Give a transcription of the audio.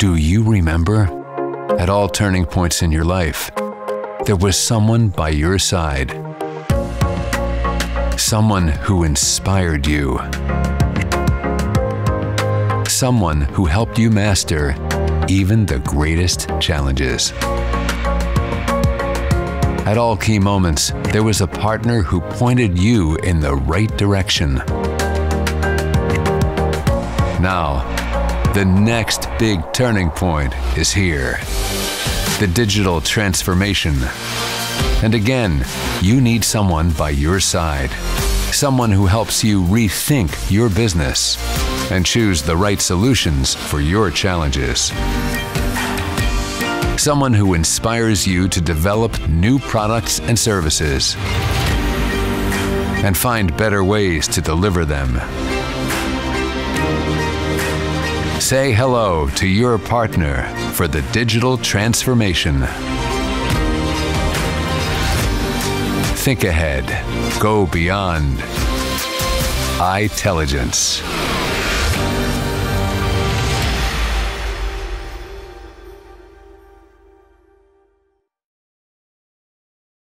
Do you remember? At all turning points in your life, there was someone by your side. Someone who inspired you. Someone who helped you master even the greatest challenges. At all key moments, there was a partner who pointed you in the right direction. Now, the next big turning point is here. The digital transformation. And again, you need someone by your side. Someone who helps you rethink your business and choose the right solutions for your challenges. Someone who inspires you to develop new products and services and find better ways to deliver them. Say hello to your partner for the digital transformation. Think ahead. Go beyond. iTelligence.